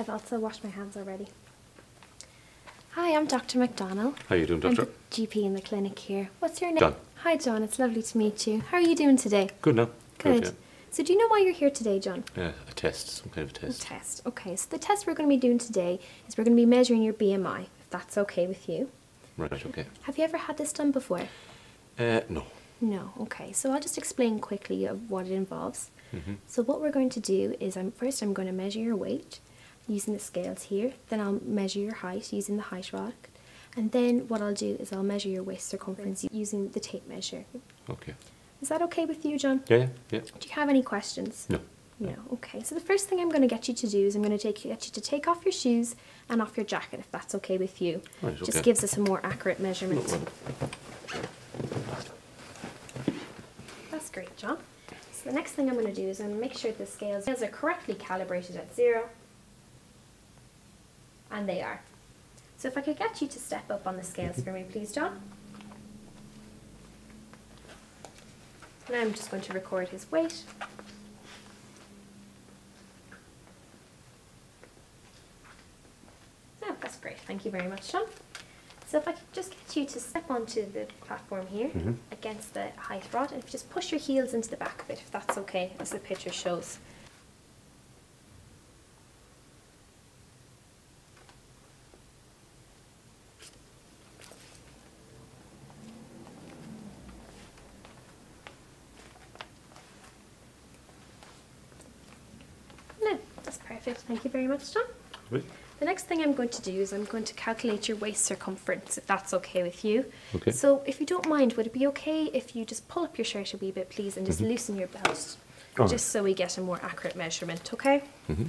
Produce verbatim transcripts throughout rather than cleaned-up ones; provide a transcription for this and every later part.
I've also washed my hands already. Hi, I'm Doctor McDonnell. How are you doing, Doctor? I'm the G P in the clinic here. What's your name? John. Hi, John. It's lovely to meet you. How are you doing today? Good now. Good. Good yeah. So do you know why you're here today, John? Uh, a test, some kind of a test. A test, okay. So the test we're going to be doing today is we're going to be measuring your B M I, if that's okay with you. Right, okay. Have you ever had this done before? Uh, no. No, okay. So I'll just explain quickly what it involves. Mm-hmm. So what we're going to do is, I'm, first I'm going to measure your weight using the scales here. Then I'll measure your height using the height rod. And then what I'll do is I'll measure your waist circumference using the tape measure. Okay. Is that okay with you, John? Yeah, yeah, yeah. Do you have any questions? No. No, okay. So the first thing I'm going to get you to do is I'm going to take, get you to take off your shoes and off your jacket, if that's okay with you. Right, okay. Just gives us a more accurate measurement. That's great, John. So the next thing I'm going to do is I'm going to make sure the scales are correctly calibrated at zero. And they are. So if I could get you to step up on the scales for me, please, John. And I'm just going to record his weight. Oh, that's great. Thank you very much, John. So if I could just get you to step onto the platform here, mm-hmm, against the height rod, and if you just push your heels into the back of it, if that's okay, as the picture shows. Perfect, thank you very much, John. Really? The next thing I'm going to do is I'm going to calculate your waist circumference, if that's okay with you. Okay. So if you don't mind, would it be okay if you just pull up your shirt a wee bit, please, and just, mm-hmm, loosen your belt, all just right, so we get a more accurate measurement, okay? Mm-hmm.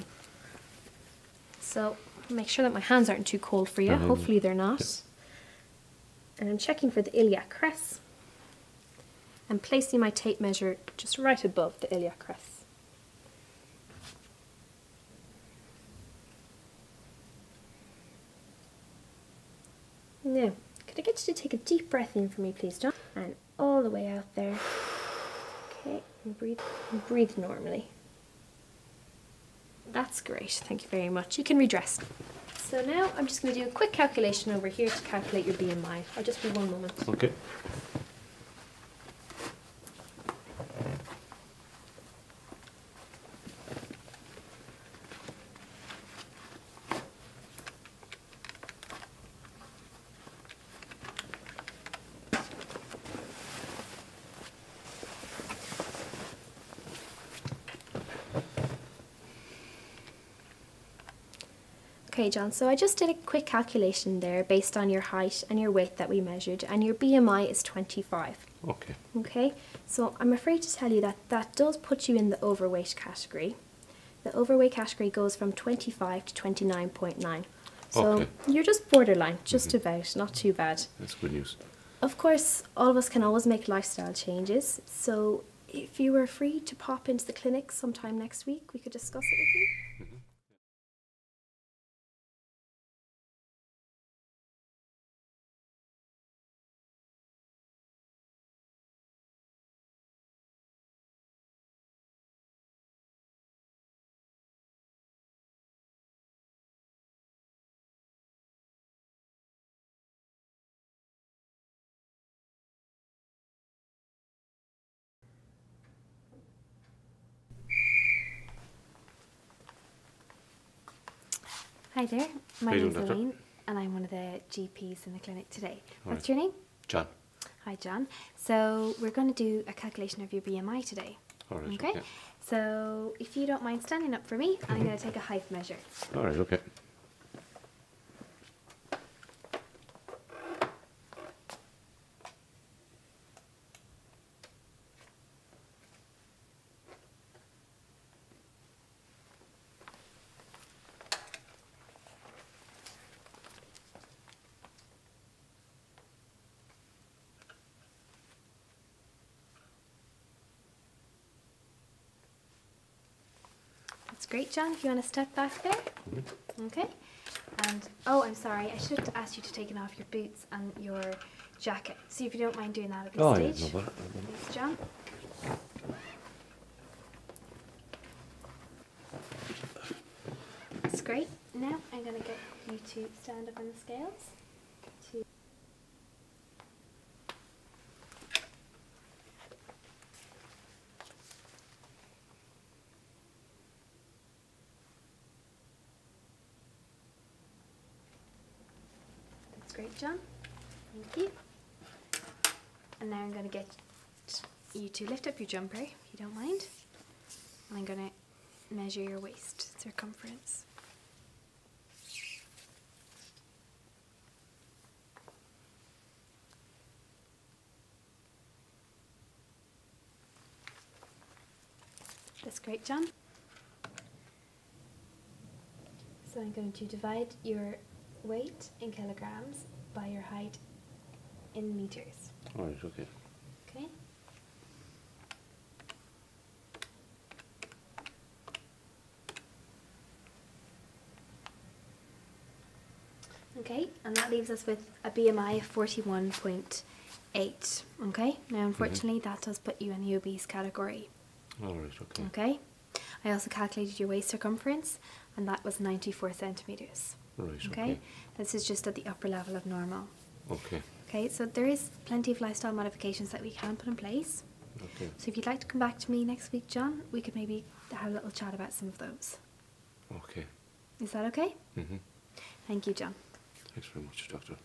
So make sure that my hands aren't too cold for you. Um, Hopefully they're not. Yeah. And I'm checking for the iliac crest and placing my tape measure just right above the iliac crest. Now, could I get you to take a deep breath in for me, please, John? And all the way out there. Okay, and breathe, and breathe normally. That's great, thank you very much. You can redress. So now I'm just going to do a quick calculation over here to calculate your B M I. I'll just be one moment. Okay. Okay, John, so I just did a quick calculation there based on your height and your weight that we measured, and your B M I is twenty-five. Okay. Okay, so I'm afraid to tell you that that does put you in the overweight category. The overweight category goes from twenty-five to twenty-nine point nine. So okay, you're just borderline, just, mm-hmm, about, not too bad. That's good news. Of course, all of us can always make lifestyle changes, so if you were free to pop into the clinic sometime next week, we could discuss it with you. Mm-hmm. Hi there, my name's Eileen and I'm one of the G Ps in the clinic today. What's your name? John. Hi John. So we're going to do a calculation of your B M I today. Alright, okay? Okay. So if you don't mind standing up for me, mm-hmm, I'm going to take a height measure. Alright, okay. Great, John, if you want to step back there. Mm-hmm. Okay. And, oh, I'm sorry, I should have asked you to take off your boots and your jacket. So if you don't mind doing that at this oh, stage. Yeah, no, but, no, no. Thanks, John. was great. Now I'm going to get you to stand up on the scales. To That's great, John. Thank you. And now I'm going to get you to lift up your jumper, if you don't mind. And I'm going to measure your waist circumference. That's great, John. So I'm going to divide your weight in kilograms by your height in meters. All right, okay. Okay. Okay, and that leaves us with a B M I of forty-one point eight. Okay, now unfortunately mm-hmm. that does put you in the obese category. All right, okay. Okay. I also calculated your waist circumference, and that was ninety-four centimeters. Right, okay? okay. This is just at the upper level of normal. Okay. Okay, so there is plenty of lifestyle modifications that we can put in place. Okay. So if you'd like to come back to me next week, John, we could maybe have a little chat about some of those. Okay. Is that okay? Mm-hmm. Thank you, John. Thanks very much, Doctor.